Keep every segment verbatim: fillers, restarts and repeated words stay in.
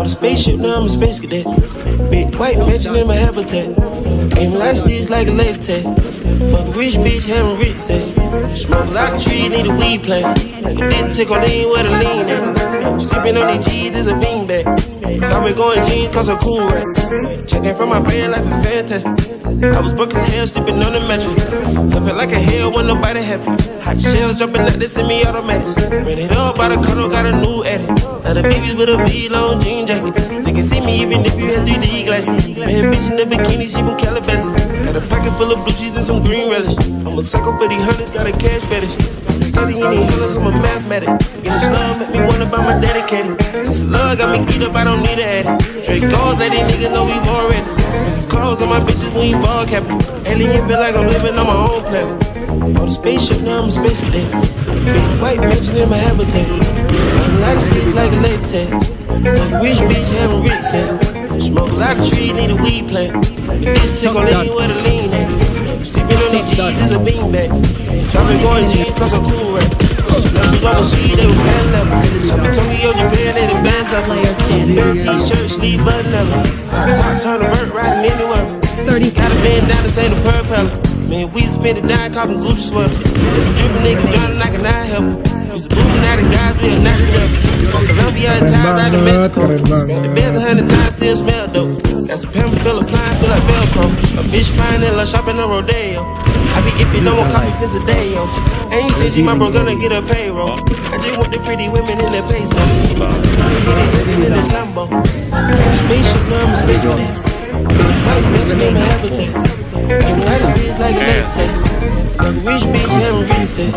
Bought a spaceship, now I'm a space cadet. Big white mansion in my habitat. Aim like stitch like a laser tag. Fuck a rich bitch, having rich set. Smoke a lot of trees, need a weed plant. The bitch tickle, they ain't where to lean at. Sleeping on these G's, is a beanbag. Got me going jeans cause I'm cool, right? Checking from my friend, life is fantastic. I was broke as hell, sleeping on the mattress. I felt like a hell when nobody happy. Hot shells jumping like this in me automatic. Ran it up by the color, got a new addict. Now the babies with a V-long jean jacket. They can see me even if you have three D glasses. Man, bitch in the bikini, she from Calabasas. Got a pocket full of blue cheese and some green relish. I'm a psycho for these hunters, got a cash fetish. Studying these hillers, I'm a mathematic. Getting love make me wanna buy my dedicated. This love got me beat up, I don't need a addict. Dracos, let these niggas know we born ready. Spend calls on my bitches, we ain't ball capping. Alien feel like I'm living on my own planet. Bought a spaceship, now I'm a space cadet. Big white mansion in my habitat. I'm like sticks like a latex. Like rich bitch having rich set. Smoke a lot of trees, need a weed plant. This tickle, they ain't where to lean at. Sleeping on these G's, is a beanbag. I've been going G's cause I'm cool, right? Now she's on the street, they were bad level. I've been Tokyo, Japan, they the bands up. Bare t-shirt, sleeve button up. Top turn to vert, riding anywhere. Got a man down, this ain't a purr pellet. Man, we spent a dime, caught them Gucci sweat. Drippin' nigga drowning, I can not help him. Used to booming out of guys, we are not enough. From Colombia and times out of Mexico. The bands a hundred times, still smell dope. That's a pimp, feel applying, feel like Velcro. A bitch fine in La shopping in Rodeo. I be iffy, no more coffee since a day, yo. Ain't stingy, my bro gonna get a payroll. I just want the pretty women in their face, so I get it living in the jumbo. Spaceship, now I'm a space man. White bitch in my habitat. And white sticks like a latex. Rich bitch, having reset.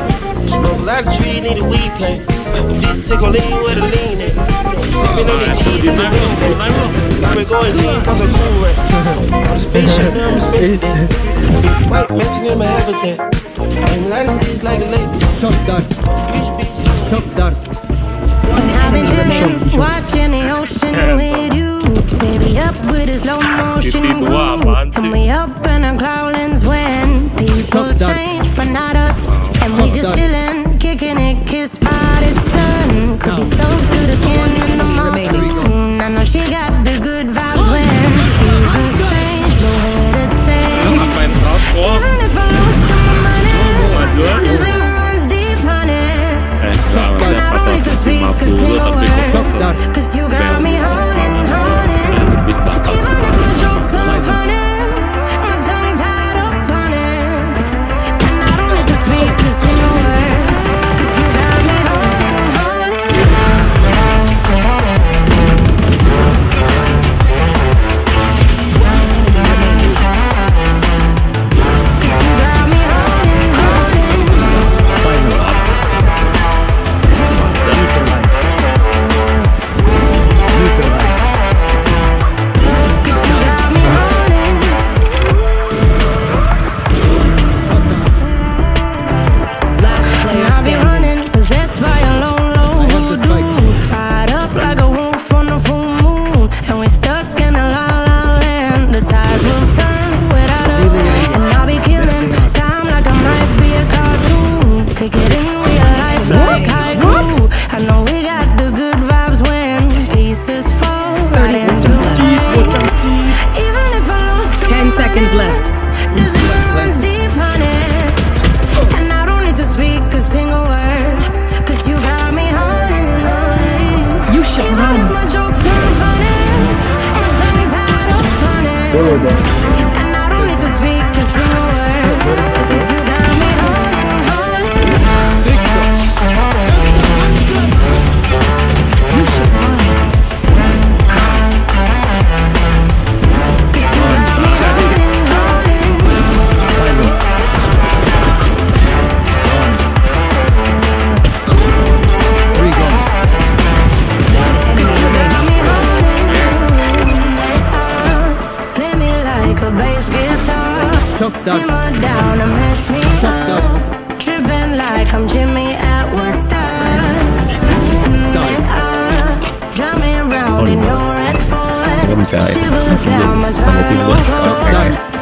Smoke a lot of trees, need a weed plant. If this tickle, they ain't where to lean at. Sleeping on these G's, is a beanbag. I've been going jeans cause I'm cool, right? I'm a spaceship, now I'm a space cadet. White mansion in my habitat. I'm like stage like a lady. Stop that. Stop that. I've been chilling, watching the ocean with you. Baby up with a slow motion crew. Come we up in our cloudlands when people change but not us. And we just chilling, kicking it, kissed by the sun. Could be so good again in the morning. I know she got cause you got me haunted, haunted. Even if the jokes are funny, my tongue tied up on it. And I don't need to speak a single word, cause you got me down my spine.